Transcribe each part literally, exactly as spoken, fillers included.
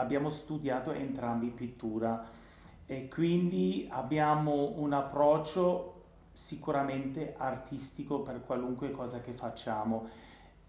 abbiamo studiato entrambi pittura e quindi abbiamo un approccio sicuramente artistico per qualunque cosa che facciamo,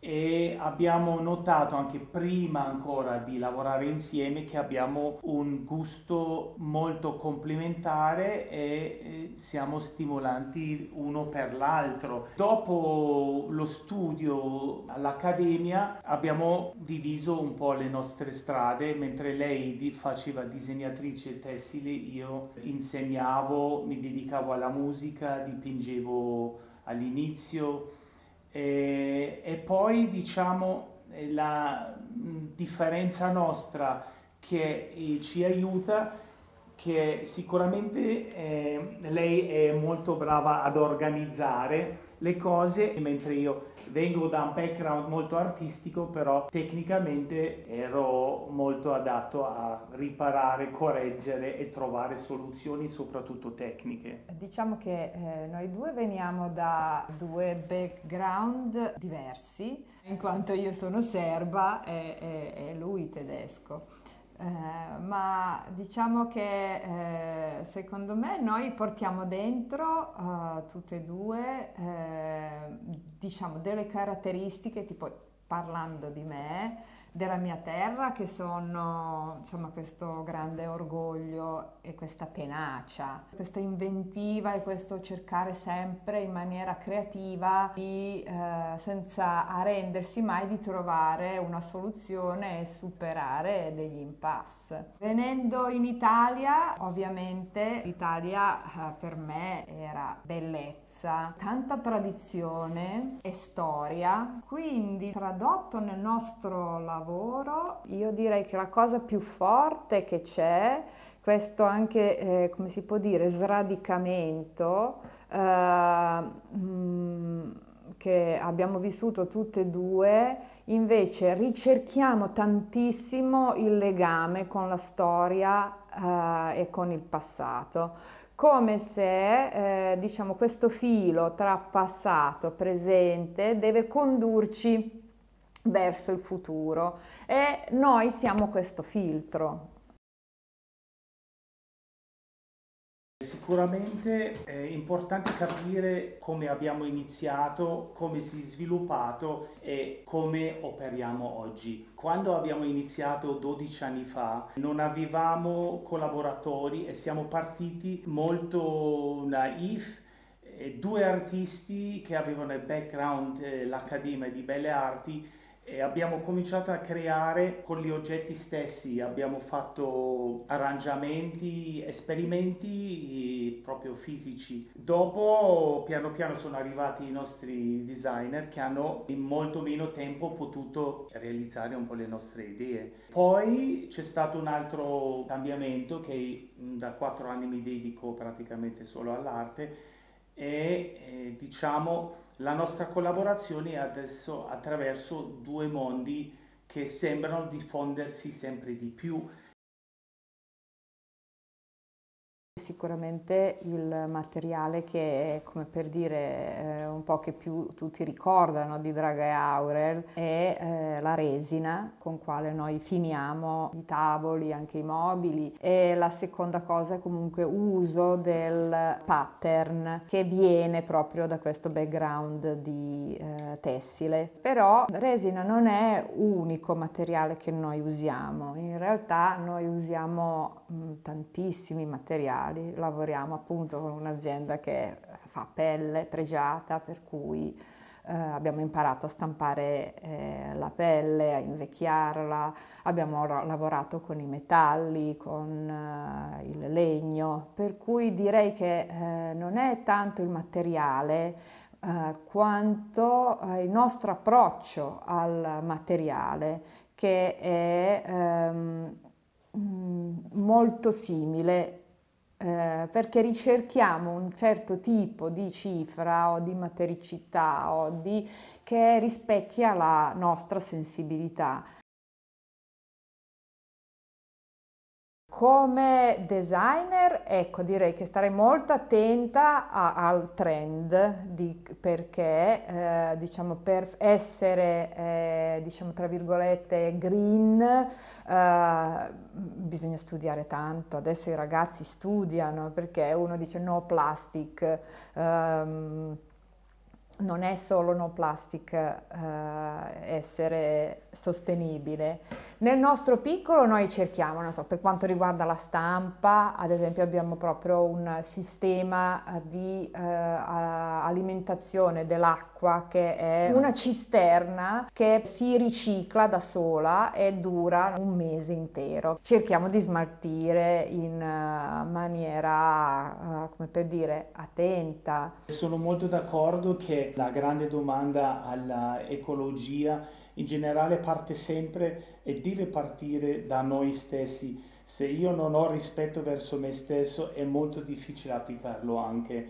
e abbiamo notato anche prima ancora di lavorare insieme che abbiamo un gusto molto complementare e siamo stimolanti uno per l'altro. Dopo lo studio all'accademia abbiamo diviso un po' le nostre strade, mentre lei faceva disegnatrice tessile, io insegnavo, mi dedicavo alla musica, dipingevo all'inizio. E, e poi diciamo la differenza nostra che ci aiuta, che sicuramente eh, lei è molto brava ad organizzare le cose, mentre io vengo da un background molto artistico, però tecnicamente ero molto adatto a riparare, correggere e trovare soluzioni, soprattutto tecniche. Diciamo che eh, noi due veniamo da due background diversi, in quanto io sono serba e, e, e lui tedesco. Eh, ma diciamo che eh, secondo me noi portiamo dentro eh, tutte e due eh, diciamo delle caratteristiche, tipo parlando di me, della mia terra, che sono insomma questo grande orgoglio e questa tenacia, questa inventiva e questo cercare sempre in maniera creativa di, eh, senza arrendersi mai, di trovare una soluzione e superare degli impasse. Venendo in Italia, ovviamente l'Italia eh, per me era bellezza, tanta tradizione e storia, quindi tradotto nel nostro lavoro Lavoro. Io direi che la cosa più forte che c'è, questo anche, eh, come si può dire, sradicamento eh, che abbiamo vissuto tutte e due, invece ricerchiamo tantissimo il legame con la storia eh, e con il passato, come se eh, diciamo, questo filo tra passato e presente deve condurci verso il futuro, e noi siamo questo filtro. Sicuramente è importante capire come abbiamo iniziato, come si è sviluppato e come operiamo oggi. Quando abbiamo iniziato dodici anni fa non avevamo collaboratori e siamo partiti molto naif. Due artisti che avevano il background, eh, l'Accademia di Belle Arti, e abbiamo cominciato a creare con gli oggetti stessi, abbiamo fatto arrangiamenti, esperimenti proprio fisici. Dopo piano piano sono arrivati i nostri designer che hanno in molto meno tempo potuto realizzare un po' le nostre idee. Poi c'è stato un altro cambiamento, che da quattro anni mi dedico praticamente solo all'arte, e eh, diciamo la nostra collaborazione adesso attraverso due mondi che sembrano diffondersi sempre di più. Sicuramente il materiale che è, come per dire, eh, un po' che più tutti ricordano di Draga e Aurel è eh, la resina con quale noi finiamo i tavoli, anche i mobili, e la seconda cosa è comunque uso del pattern che viene proprio da questo background di eh, tessile. Però resina non è l'unico materiale che noi usiamo, in realtà noi usiamo mh, tantissimi materiali. Lavoriamo appunto con un'azienda che fa pelle pregiata, per cui eh, abbiamo imparato a stampare eh, la pelle, a invecchiarla, abbiamo lavorato con i metalli, con eh, il legno, per cui direi che eh, non è tanto il materiale eh, quanto eh, il nostro approccio al materiale, che è ehm, molto simile. Eh, perché ricerchiamo un certo tipo di cifra o di matericità o di, che rispecchia la nostra sensibilità. come designer, ecco, direi che starei molto attenta a, al trend, di, perché eh, diciamo per essere eh, diciamo tra virgolette green eh, bisogna studiare tanto. Adesso i ragazzi studiano, perché uno dice no plastic, ehm, non è solo no plastic eh, essere sostenibile. Nel nostro piccolo noi cerchiamo, non so, per quanto riguarda la stampa, ad esempio abbiamo proprio un sistema di eh, alimentazione dell'acqua che è una cisterna che si ricicla da sola e dura un mese intero. Cerchiamo di smaltire in maniera, eh, come per dire, attenta. Sono molto d'accordo che la grande domanda all'ecologia in generale parte sempre e deve partire da noi stessi. Se io non ho rispetto verso me stesso è molto difficile applicarlo anche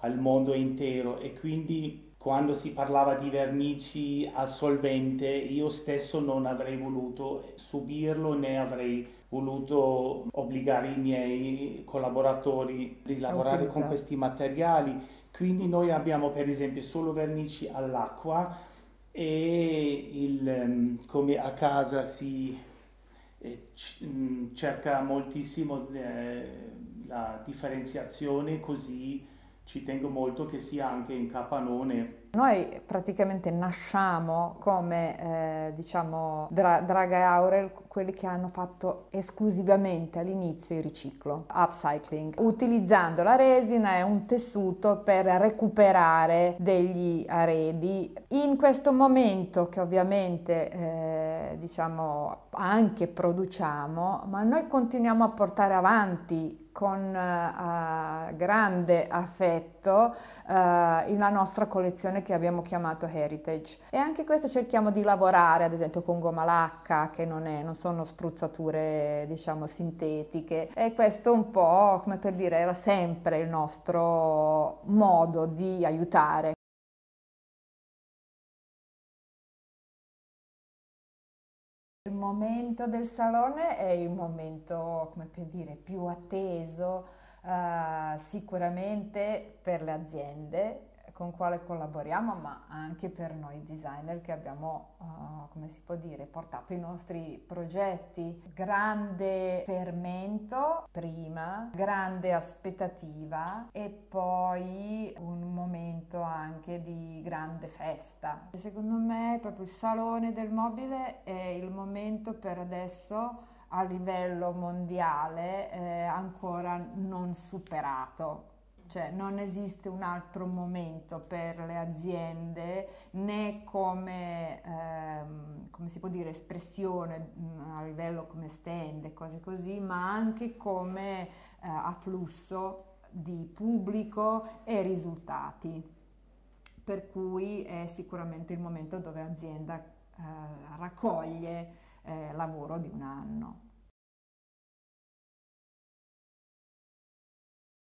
al mondo intero, e quindi quando si parlava di vernici a solvente io stesso non avrei voluto subirlo, né avrei voluto obbligare i miei collaboratori a lavorare con questi materiali. Quindi noi abbiamo per esempio solo vernici all'acqua, e il, come a casa si cerca moltissimo la differenziazione, così ci tengo molto che sia anche in capannone. Noi praticamente nasciamo come, eh, diciamo, dra Draga e Aurel, quelli che hanno fatto esclusivamente all'inizio il riciclo, upcycling, utilizzando la resina e un tessuto per recuperare degli arredi. In questo momento che ovviamente, eh, diciamo, anche produciamo, ma noi continuiamo a portare avanti con uh, grande affetto uh, la nostra collezione che abbiamo chiamato Heritage, e anche questo cerchiamo di lavorare, ad esempio con gomma lacca, che non, è, non sono spruzzature, diciamo, sintetiche, e questo un po', come per dire, era sempre il nostro modo di aiutare. Il momento del salone è il momento, come per dire, più atteso uh, sicuramente per le aziende con quale collaboriamo, ma anche per noi designer che abbiamo, uh, come si può dire, portato i nostri progetti. Grande fermento prima, grande aspettativa, e poi un momento anche di grande festa. Secondo me proprio il Salone del Mobile è il momento per adesso a livello mondiale eh, ancora non superato. Cioè, non esiste un altro momento per le aziende, né come, ehm, come si può dire, espressione mh, a livello come stand e cose così, ma anche come eh, afflusso di pubblico e risultati. Per cui è sicuramente il momento dove l'azienda eh, raccoglie eh, lavoro di un anno.